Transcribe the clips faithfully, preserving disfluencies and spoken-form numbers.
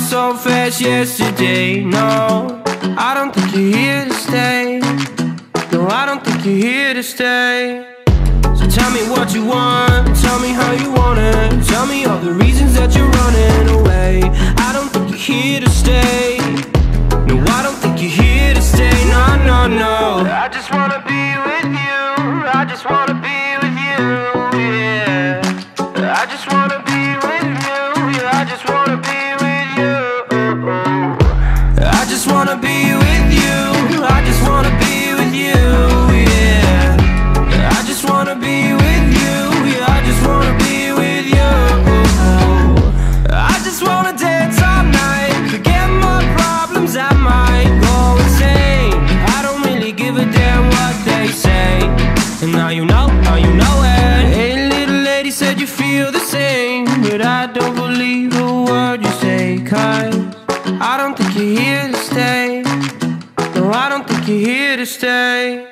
so fast yesterday. No, I don't think you're here to stay. No, I don't think you're here to stay. So tell me what you want, tell me how you want it, tell me all the reasons that you're running away. I don't think you're here to stay. No, I don't think you're here to stay. No, no, no. I just wanna be with you, I just wanna be with you, yeah. I just wanna be with you, yeah. I just wanna be with you. I just wanna be with you, I just wanna be with you, yeah. I just wanna be with you, yeah. I just wanna be with you. I just wanna dance all night, forget my problems, I might go insane. I don't really give a damn what they say. And now you know, now you know it. Hey little lady, said you feel the same, but I don't believe a word you say. Cause I don't think you're here to stay. No, I don't think you're here to stay.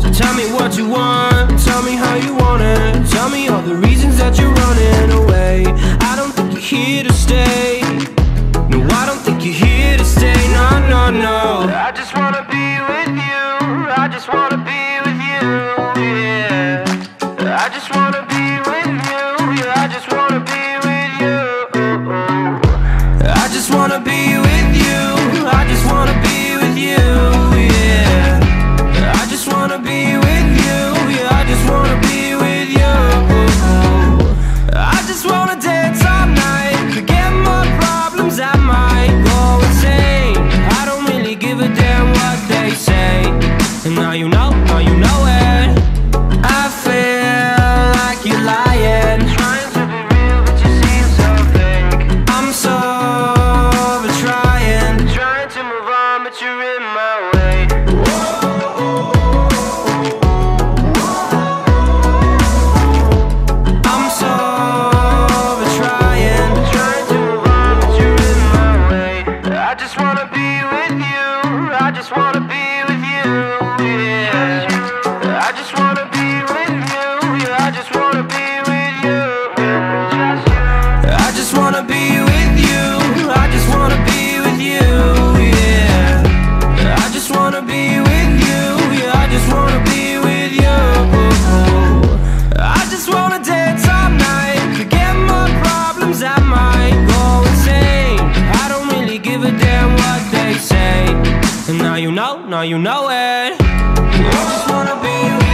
So tell me what you want, tell me how you want it, tell me all the reasons that you're running away. I don't think you're here to stay. No, I don't think you're here to stay. No, no, no. I just wanna be with you, I just wanna be with you, yeah. I just wanna be with you, yeah. I just wanna be with you. I just wanna be with you, I just wanna be with you, yeah. I just wanna be with you, yeah. I just wanna be with you. I just wanna dance all night, forget my problems, I might go insane. I don't really give a damn what they say. And now you know, now you know it. I feel like you're lying, trying to be real but you seem so fake. I'm so over trying, trying to move on but you're in my way. I'm so over trying, trying to move on but you're in my way. I just wanna be with you, I just wanna be with you, yeah. I just wanna be with you, yeah. I just wanna be with you, yeah. I just wanna be with you, I just wanna be with you, yeah. I just wanna be with you, yeah. I just wanna be with you. I just wanna dance all night, forget my problems, I might go insane. I don't really give a damn what they say. And now you know, now you know it. I just wanna be with you.